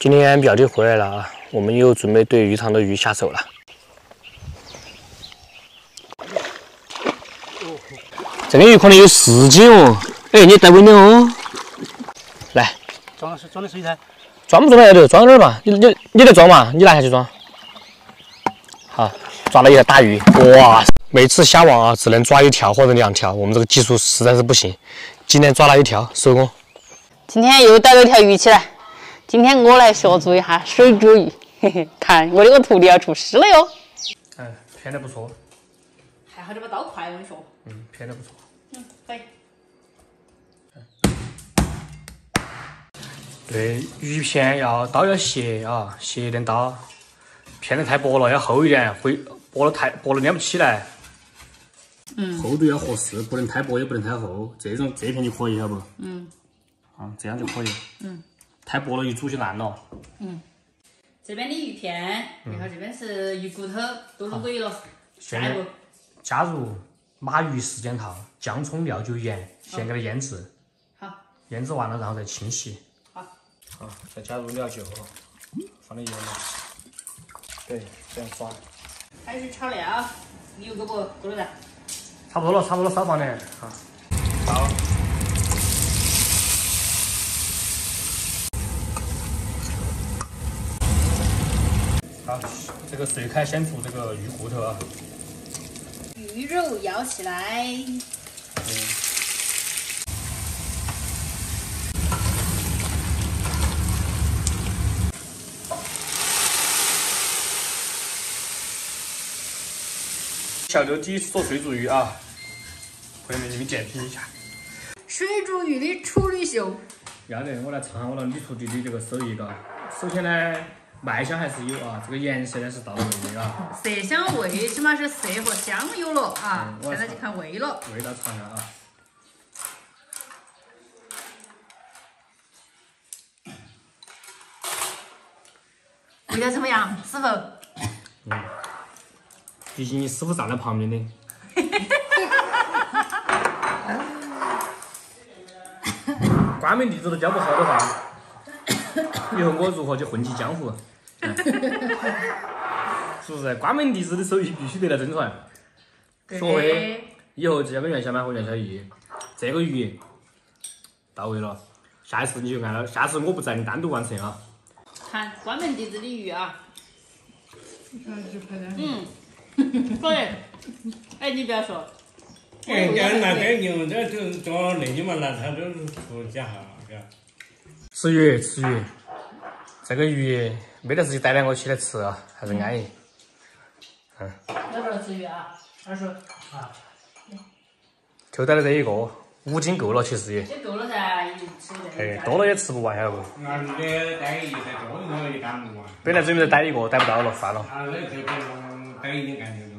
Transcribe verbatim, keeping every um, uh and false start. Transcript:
今天表弟回来了啊，我们又准备对鱼塘的鱼下手了。这个鱼可能有十斤哦，哎，你带稳点哦。来，装的是装的水噻。装不装得了都，装点儿嘛。你你你来装嘛，你拿下去装。好，抓了一条大鱼，哇！每次下网啊，只能抓一条或者两条，我们这个技术实在是不行。今天抓了一条，收工。今天又逮了一条鱼起来。 今天我来学做一下水煮鱼，嘿嘿，看我这个徒弟要出师了哟。嗯，片的不错。还好这把刀快，我跟你说。嗯，片的不错。嗯，可以。对，鱼片要刀要斜啊，斜一点刀。片的太薄了，要厚一点，会薄了太薄了连不起来。嗯。厚度要合适，不能太薄也不能太厚，这种这片就可以，晓得不？嗯。啊，这样就可以。嗯。 太薄了，一煮就烂了。嗯，这边的鱼片，然后这边是鱼骨头，都入味了。下一步加入马鱼四件套、姜、葱、料酒、盐，先给它腌制。好。腌制完了，然后再清洗。好。好，再加入料酒，放点盐嘛。对，这样抓。开始炒料，你有够不？够了噻。差不多了，差不多了，少放点。好。好。 好，这个水开先煮这个鱼骨头啊，鱼肉舀起来。嗯。小刘第一次做水煮鱼啊，朋友们你们点评一下。水煮鱼的处理秀。要得，我来尝下我那女徒弟的这个手艺嘎。首先呢。 卖相还是有啊，这个颜色呢是到位的啊，色香味起码是色和香有了啊，嗯、现在就看味了。味道尝下啊，味道怎么样，师傅？嗯，毕竟你师傅站在旁边的。关门弟子都教不好的话，以后我如何去混迹江湖？是不是？关门弟子的手艺必须得来真传。所谓以后这个元宵嘛和元宵鱼，这个鱼到位了，下一次你就按了，下次我不在，你单独完成啊。看关门弟子的鱼啊。嗯，可以。哎，你不要说。哎，俺那边牛这就找那你们那他都出家哈，是吧？ 吃鱼，吃鱼，这个鱼没得事就带两个起来吃啊，还是安逸。嗯。要不要吃鱼啊？二叔。啊。就带了这一个，五斤够了，其实也。也够了噻，吃哎，多了也吃不完，晓得不？俺们的带一个，再多一个也干不完。本来准备再带一个，带不到了，算了。俺那就带一个干就够。